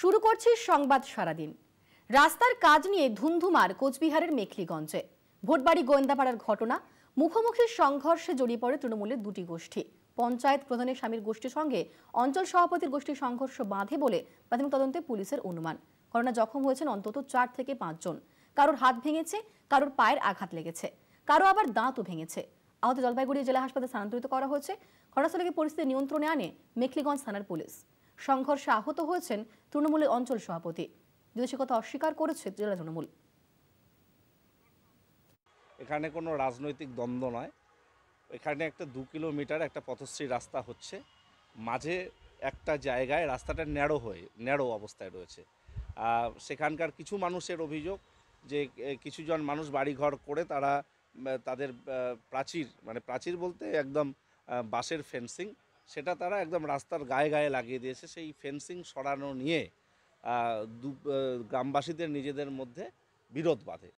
শুরু করছি সংবাদ সারাদিন। রাস্তার কাজ নিয়ে ধুমধুমার কোচবিহারের মেখলিগঞ্জে। ভোটবাড়ি গোয়েন্দাপাড়ার ঘটনা, মুখোমুখি সংঘর্ষে জড়িয়ে পড়ে তৃণমূলের দুটি গোষ্ঠী। পঞ্চায়েত প্রধানের স্বামীর গোষ্ঠীর সঙ্গে অঞ্চল সভাপতির গোষ্ঠীর সংঘর্ষ বাঁধে বলে প্রাথমিক তদন্তে পুলিশের অনুমান। করোনা জখম হয়েছেন অন্তত 4 থেকে 5 জন। কারোর হাত ভেঙেছে, কারোর পায়ের আঘাত লেগেছে, কারো আবার দাঁতও ভেঙেছে। আহত জলপাইগুড়ি জেলা হাসপাতালে স্থানান্তরিত করা হয়েছে। ঘটনাস্থলকে পরিস্থিতি নিয়ন্ত্রণে আনে মেখলিগঞ্জ থানার পুলিশ। সংঘর্ষে আহত হয়েছেন তৃণমূলের অঞ্চল সভাপতি, যদি সে কথা অস্বীকার করেছে জেলা তৃণমূল। এখানে কোনো রাজনৈতিক দ্বন্দ্ব নয়। এখানে একটা 2 কিলোমিটার একটা পথশ্রী রাস্তা হচ্ছে, মাঝে একটা জায়গায় রাস্তাটা ন্যারো অবস্থায় রয়েছে। সেখানকার কিছু মানুষের অভিযোগ যে কিছুজন মানুষ বাড়িঘর করে তারা তাদের প্রাচীর বলতে একদম বাঁশের ফেন্সিং, সেটা তারা একদম রাস্তার গায়ে লাগিয়ে দিয়েছে। সেই ফেন্সিং সরানো নিয়ে গ্রামবাসীদের নিজেদের মধ্যে বিরোধ বাঁধে।